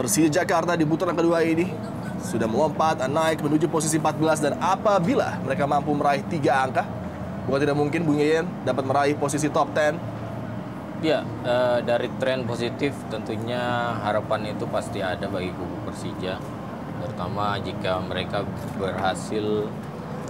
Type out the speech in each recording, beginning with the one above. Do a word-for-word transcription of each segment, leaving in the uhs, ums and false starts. Persija Jakarta di putaran kedua ini sudah melompat, naik menuju posisi empat belas, dan apabila mereka mampu meraih tiga angka, bukan tidak mungkin Bung Yeyen dapat meraih posisi top sepuluh. Ya, e, dari tren positif tentunya harapan itu pasti ada bagi kubu Persija, terutama jika mereka berhasil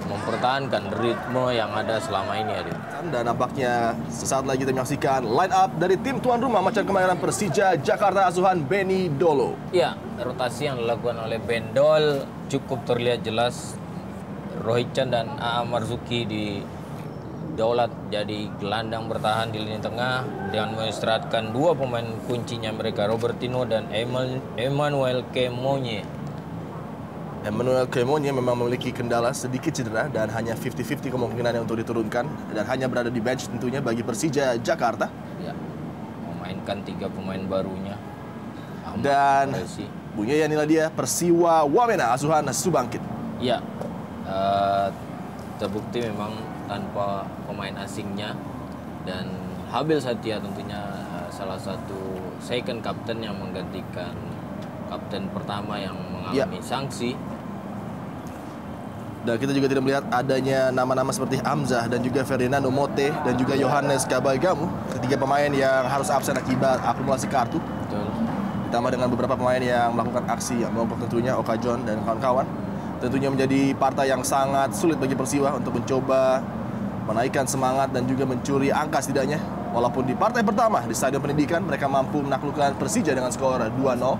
mempertahankan ritme yang ada selama ini, Adit. Dan nampaknya sesaat lagi kita menyaksikan line up dari tim tuan rumah Macan Kemayoran Persija Jakarta asuhan Benny Dolo. Ya, rotasi yang dilakukan oleh Bendol cukup terlihat jelas. Rohit Chand dan Amarzukih di Daulat jadi gelandang bertahan di lini tengah dengan mengistirahatkan dua pemain kuncinya mereka, Robertino dan Emmanuel K. Monye. Emmanuel K. Monye memang memiliki kendala sedikit cedera dan hanya lima puluh lima puluh kemungkinannya untuk diturunkan dan hanya berada di bench tentunya bagi Persija Jakarta. Ya, memainkan tiga pemain barunya. Ahmad dan bunyi ya, inilah dia Persiwa Wamena asuhan Subangkit. Ya, uh, terbukti memang tanpa pemain asingnya, dan Habel Satya tentunya salah satu second captain yang menggantikan kapten pertama yang mengalami ya. sanksi. Dan kita juga tidak melihat adanya nama-nama seperti Amzah dan juga Ferdinando Mote dan juga Johannes Gabaygamu, ketiga pemain yang harus absen akibat akumulasi kartu. Betul. Ditambah dengan beberapa pemain yang melakukan aksi yang melompok tentunya, Okajon dan kawan-kawan. Tentunya menjadi partai yang sangat sulit bagi Persiwa untuk mencoba menaikkan semangat dan juga mencuri angka setidaknya. Walaupun di partai pertama di Stadion Pendidikan mereka mampu menaklukkan Persija dengan skor dua nol.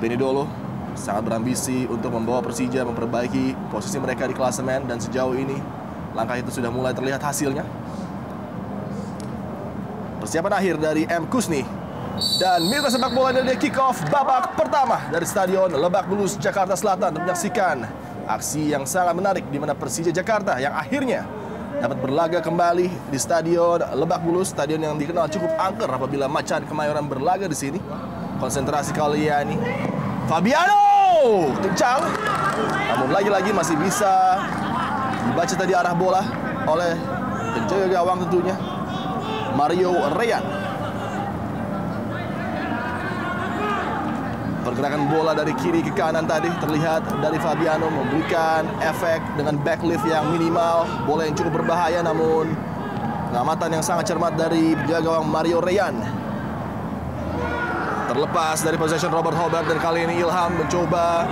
Benny Dolo sangat berambisi untuk membawa Persija memperbaiki posisi mereka di klasemen, dan sejauh ini langkah itu sudah mulai terlihat hasilnya. Persiapan akhir dari M. Kusni dan mitra sepak bola dari kick-off babak pertama dari Stadion Lebak Bulus Jakarta Selatan menyaksikan aksi yang sangat menarik di mana Persija Jakarta yang akhirnya dapat berlaga kembali di Stadion Lebak Bulus, stadion yang dikenal cukup angker apabila Macan Kemayoran berlaga di sini. Konsentrasi Kaliani, Fabiano kencang, namun lagi-lagi masih bisa dibaca tadi arah bola oleh penjaga gawang tentunya, Mario Reyan. Pergerakan bola dari kiri ke kanan tadi terlihat dari Fabiano memberikan efek dengan backlift yang minimal. Bola yang cukup berbahaya, namun pengamatan yang sangat cermat dari penjaga gawang Mario Reyan. Terlepas dari possession Robert Hobart, dan kali ini Ilham mencoba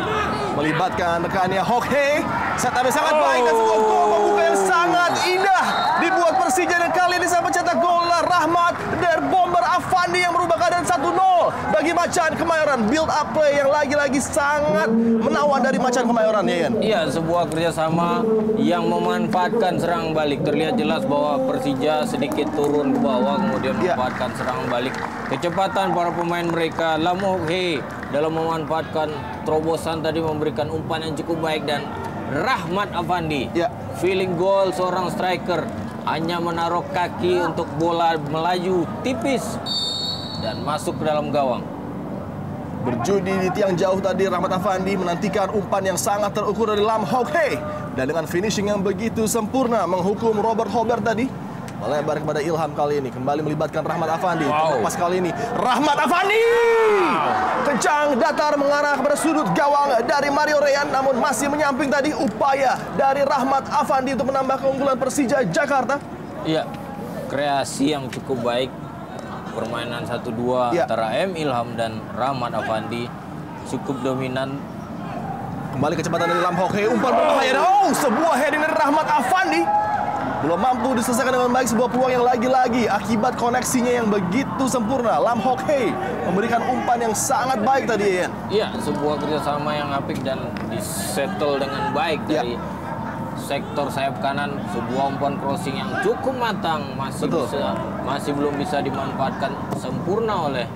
melibatkan rekannya Hoke. Set up sangat baik dan sebuah gol membuka yang sangat indah dibuat Persija, dan kali ini sampai cetak gol Rahmat dari Bomber Afandi yang merubah keadaan satu nol bagi Macan Kemayoran. Build up play yang lagi-lagi sangat menawan dari Macan Kemayoran, ya Yan? Iya, sebuah kerjasama yang memanfaatkan serang balik. Terlihat jelas bahwa Persija sedikit turun ke bawah kemudian ya. memanfaatkan serang balik. Kecepatan para pemain mereka, Lam Hoke dalam memanfaatkan terobosan tadi memberikan umpan yang cukup baik, dan Rahmat Afandi ya. feeling goal seorang striker, hanya menaruh kaki untuk bola melaju tipis dan masuk ke dalam gawang. Berjudi di tiang jauh tadi Rahmat Afandi menantikan umpan yang sangat terukur dari Lam Hoke, dan dengan finishing yang begitu sempurna menghukum Robert Hobart tadi. Melebar kepada Ilham kali ini, kembali melibatkan Rahmat Afandi. Wow. Pas kali ini Rahmat Afandi kencang datar mengarah kepada sudut gawang dari Mario Reyan, namun masih menyamping tadi upaya dari Rahmat Afandi untuk menambah keunggulan Persija Jakarta. Iya, kreasi yang cukup baik, permainan satu dua ya. antara M. Ilham dan Rahmat Afandi cukup dominan. Kembali kecepatan dari Lam Hoke, umpan berbahaya. Oh, sebuah heading dari Rahmat Afandi. Belum mampu diselesaikan dengan baik sebuah peluang yang lagi-lagi akibat koneksinya yang begitu sempurna. Lam Hoke memberikan umpan yang sangat baik tadi, Ian. Iya, sebuah kerjasama yang apik dan disetel dengan baik ya. dari sektor sayap kanan. Sebuah umpan crossing yang cukup matang, masih Betul. bisa, masih belum bisa dimanfaatkan sempurna oleh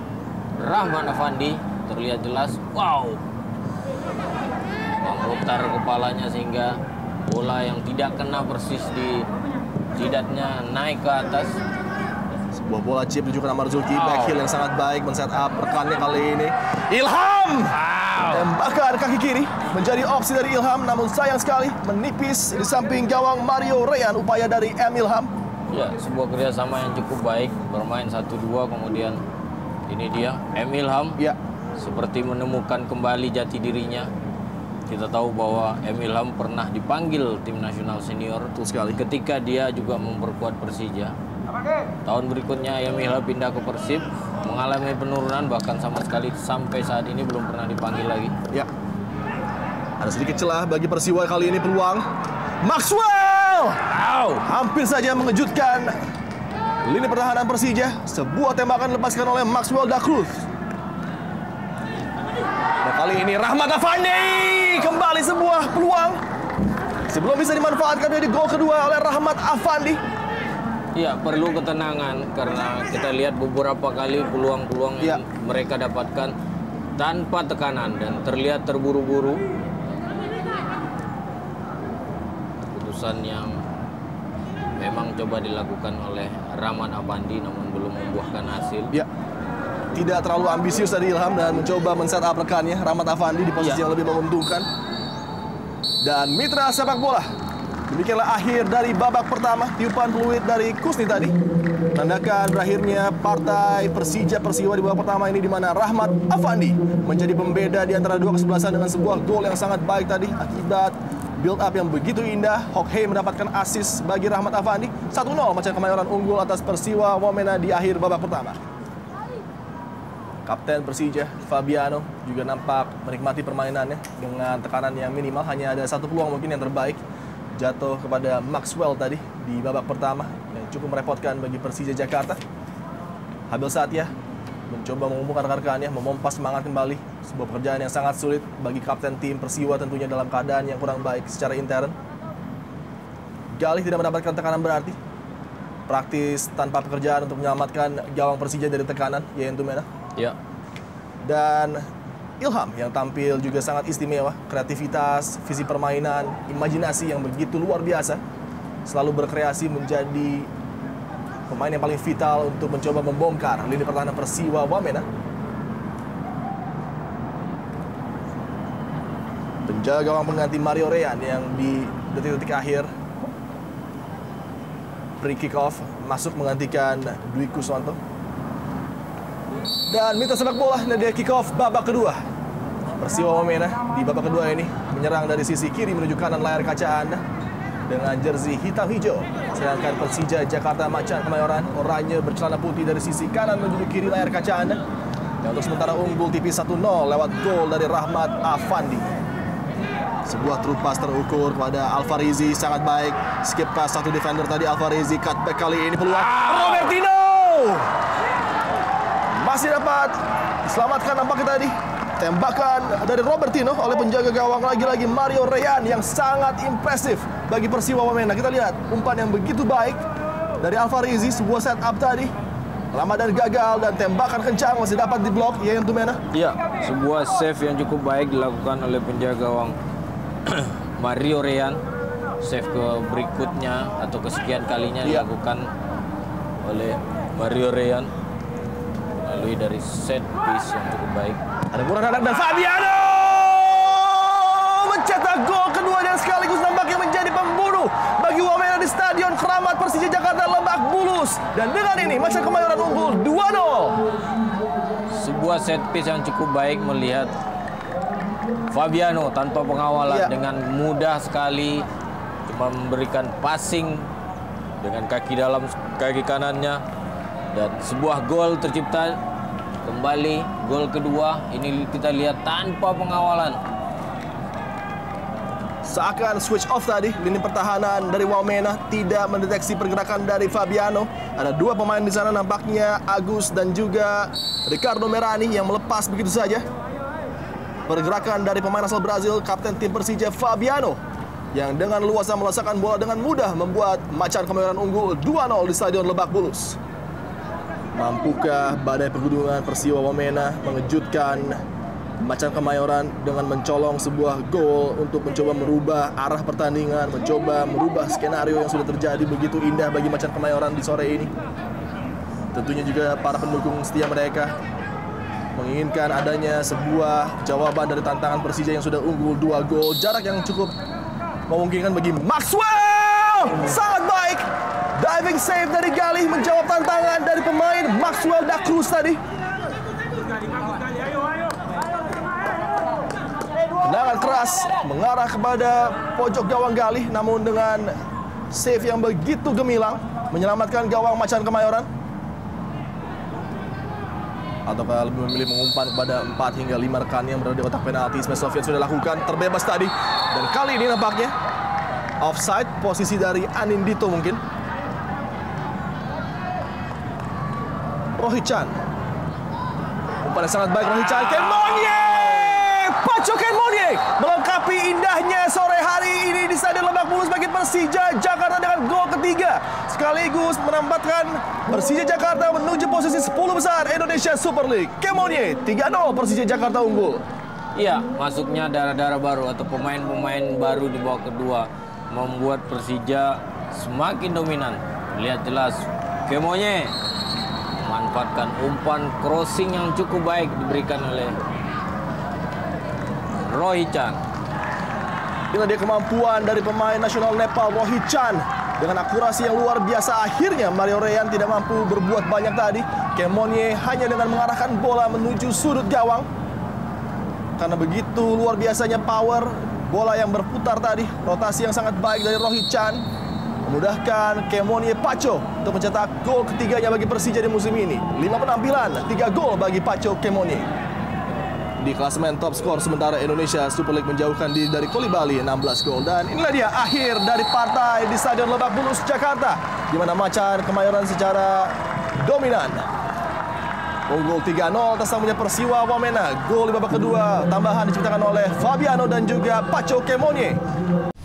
Rahman Afandi. Terlihat jelas, wow, memutar kepalanya sehingga bola yang tidak kena persis di jidatnya naik ke atas. Sebuah bola chip ditujukan Amarzukih, wow. backheel yang sangat baik men-set up rekannya kali ini Ilham. wow. Tembakan kaki kiri menjadi opsi dari Ilham, namun sayang sekali menipis di samping gawang Mario Reyan upaya dari M. Ilham. Ya, sebuah kerjasama yang cukup baik, bermain satu dua kemudian Ini dia, M. Ilham. Ya. Seperti menemukan kembali jati dirinya. Kita tahu bahwa M. Ilham pernah dipanggil tim nasional senior. Betul sekali. Ketika dia juga memperkuat Persija. Tahun berikutnya M. Ilham pindah ke Persib, mengalami penurunan, bahkan sama sekali sampai saat ini belum pernah dipanggil lagi. Ya. Ada sedikit celah bagi Persiwa kali ini, peluang. Maxwell! Wow. Hampir saja mengejutkan lini pertahanan Persija. Sebuah tembakan lepaskan oleh Maxwell Da Cruz. Nah, kali ini Rahmat Afandi! Kembali sebuah peluang sebelum bisa dimanfaatkan dari gol kedua oleh Rahmat Afandi. Ya, perlu ketenangan karena kita lihat beberapa kali peluang-peluang ya. yang mereka dapatkan tanpa tekanan dan terlihat terburu-buru. Keputusan yang memang coba dilakukan oleh Rahmat Afandi namun belum membuahkan hasil. Ya. Tidak terlalu ambisius tadi Ilham dan mencoba men-set up rekannya Rahmat Afandi di posisi ya. yang lebih menguntungkan. Dan mitra sepak bola, demikianlah akhir dari babak pertama. Tiupan peluit dari Kusni tadi menandakan berakhirnya partai Persija Persiwa di babak pertama ini, di mana Rahmat Afandi menjadi pembeda di antara dua kesebelasan dengan sebuah gol yang sangat baik tadi akibat build up yang begitu indah. Hoke mendapatkan assist bagi Rahmat Afandi. Satu nol Macan Kemayoran unggul atas Persiwa Wamena di akhir babak pertama. Kapten Persija, Fabiano, juga nampak menikmati permainannya dengan tekanan yang minimal. Hanya ada satu peluang mungkin yang terbaik, jatuh kepada Maxwell tadi di babak pertama, yang cukup merepotkan bagi Persija Jakarta. Habel Satya mencoba mengumpulkan rekan-rekannya, memompas semangat kembali. Sebuah pekerjaan yang sangat sulit bagi kapten tim Persiwa, tentunya dalam keadaan yang kurang baik secara intern. Galih tidak mendapatkan tekanan berarti. Praktis tanpa pekerjaan untuk menyelamatkan gawang Persija dari tekanan, yaitu Mena. Ya. Dan Ilham yang tampil juga sangat istimewa. Kreativitas, visi permainan, imajinasi yang begitu luar biasa. Selalu berkreasi menjadi pemain yang paling vital untuk mencoba membongkar lini pertahanan Persiwa Wamena. Penjaga gawang pengganti Mario Reyan yang di detik-detik akhir Perikikov masuk menggantikan Dwi Kuswanto. Dan mitra sepak bola, Nadia kick-off babak kedua. Persiwa Wamena di babak kedua ini menyerang dari sisi kiri menuju kanan layar kaca Anda dengan jersey hitam hijau. Sedangkan Persija Jakarta Macan Kemayoran oranye bercelana putih dari sisi kanan menuju kiri layar kaca Anda. Dan untuk sementara unggul tipis satu nol lewat gol dari Rahmat Afandi. Sebuah true pass terukur pada Alfarizi sangat baik. Skip pass satu defender tadi Alfarizi, cutback kali ini peluang Robertino. Masih dapat diselamatkan nampaknya tadi. Tembakan dari Robertino oleh penjaga gawang lagi-lagi Mario Reyan yang sangat impresif bagi Persiwa Wamena. Kita lihat umpan yang begitu baik dari Alfarizi, sebuah setup tadi. Lama dan gagal dan tembakan kencang masih dapat diblok, ya yang Tumena. Iya, sebuah save yang cukup baik dilakukan oleh penjaga gawang Mario Reyan. Save ke berikutnya atau kesekian kalinya ya. dilakukan oleh Mario Reyan. Lalu dari set piece yang cukup baik. Ada kurang anak dan Fabiano mencetak gol kedua dan sekaligus nampaknya menjadi pembunuh bagi Wamena di Stadion Keramat Persija Jakarta Lebak Bulus. Dan dengan ini Macan Kemayoran unggul dua nol. Sebuah set piece yang cukup baik melihat Fabiano tanpa pengawalan ya. dengan mudah sekali cuma memberikan passing dengan kaki dalam kaki kanannya. Dan sebuah gol tercipta kembali, gol kedua ini kita lihat tanpa pengawalan. Seakan switch off tadi, lini pertahanan dari Wamena tidak mendeteksi pergerakan dari Fabiano. Ada dua pemain di sana nampaknya, Agus dan juga Ricardo Merani yang melepas begitu saja. Pergerakan dari pemain asal Brazil, kapten tim Persija Fabiano, yang dengan luasa melesakkan bola dengan mudah membuat Macan Kemayoran unggul dua nol di Stadion Lebak Bulus. Mampukah badai pergudungan Persiwa Wamena mengejutkan Macan Kemayoran dengan mencolong sebuah gol untuk mencoba merubah arah pertandingan, mencoba merubah skenario yang sudah terjadi begitu indah bagi Macan Kemayoran di sore ini. Tentunya juga para pendukung setia mereka menginginkan adanya sebuah jawaban dari tantangan Persija yang sudah unggul dua gol. Jarak yang cukup memungkinkan bagi Maxwell, sangat baik. Diving save dari Galih menjawab tantangan dari pemain Maxwell Da Cruz tadi. keras mengarah kepada pojok gawang Galih, namun dengan save yang begitu gemilang menyelamatkan gawang Macan Kemayoran. Atau lebih memilih mengumpan kepada empat hingga lima rekan yang berada di kotak penalti. Isma Sofian sudah lakukan, terbebas tadi. Dan kali ini nampaknya offside, posisi dari Anindito mungkin. Rohit Chand. Umpan sangat baik Rohit Chand. Kenmogne! Pacho Kenmogne melengkapi indahnya sore hari ini di Stadion Lebak Bulus bagi Persija Jakarta dengan gol ketiga. Sekaligus menempatkan Persija Jakarta menuju posisi sepuluh besar Indonesia Super League. Kenmogne tiga nol Persija Jakarta unggul. Iya, masuknya darah-darah baru atau pemain-pemain baru di babak kedua membuat Persija semakin dominan. Lihat jelas Kenmogne memanfaatkan umpan crossing yang cukup baik diberikan oleh Rohit Chand. Dengan dia kemampuan dari pemain nasional Nepal Rohit Chand dengan akurasi yang luar biasa, akhirnya Mario Reyan tidak mampu berbuat banyak tadi. Kenmogne hanya dengan mengarahkan bola menuju sudut gawang. Karena begitu luar biasanya power bola yang berputar tadi, rotasi yang sangat baik dari Rohit Chand memudahkan Kenmogne Pacho untuk mencetak gol ketiganya bagi Persija di musim ini. Lima penampilan, tiga gol bagi Pacho Kenmogne. Di klasemen top skor sementara Indonesia Super League menjauhkan diri dari Koli Bali enam belas gol. Dan inilah dia akhir dari partai di Stadion Lebak Bulus Jakarta, di mana Macan Kemayoran secara dominan unggul tiga nol atas tamunya Persiwa Wamena. Gol di babak kedua tambahan diciptakan oleh Fabiano dan juga Pacho Kenmogne.